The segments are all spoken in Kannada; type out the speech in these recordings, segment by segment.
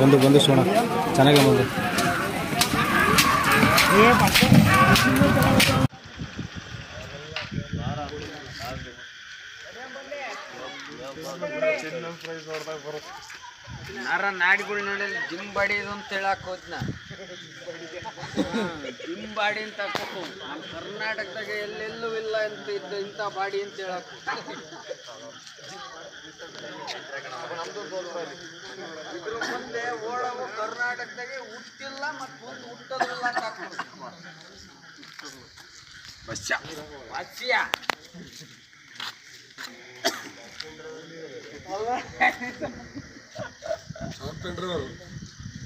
ಬಂದು ಬಂದು ಸೋಣ ಚೆನ್ನಾಗಿ ಬಂದು ನಾರ ನಾಡಿಗಳು ನೋಡಿ ಜಿಮ್ ಬಾಡಿ ಇದು ಅಂತ ಹೇಳಕ್ ಹೋದ್ನ ಜಿಮ್ ಬಾಡಿ ಅಂತ ಹಾಕೋದು ನಮ್ಮ ಕರ್ನಾಟಕದಾಗ ಎಲ್ಲೆಲ್ಲೂ ಇಲ್ಲ ಅಂತ ಇದ್ದ ಇಂಥ ಬಾಡಿ ಅಂತ ಹೇಳಕ್ ಇದ್ರ ಮುಂದೆ ಓಡವು ಕರ್ನಾಟಕದಾಗ ಹುಟ್ಟಿಲ್ಲ ಮತ್ತು ಮುಂದೆ ಹುಟ್ಟೋದಿಲ್ಲ ಅಂತ ಹಾಕೋದು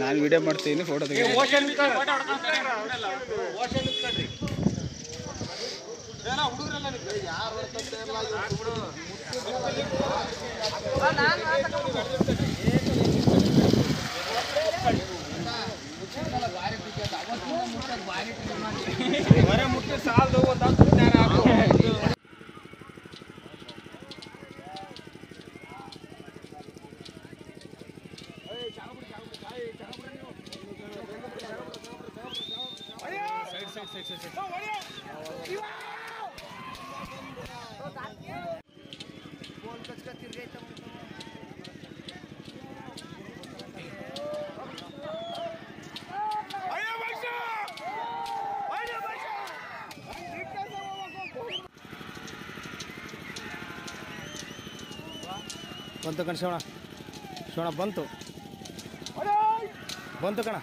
ನಾನು ವಿಡಿಯೋ ಮಾಡ್ತೀನಿ ಫೋಟೋ ತೆಗೆದು ಮುಟ್ಟಿ ಸಾಲದು ಅಂತ ಬಂತು ಕಣ ಶೋಣ ಶೋಣ ಬಂತು ಬಂತು ಕಣ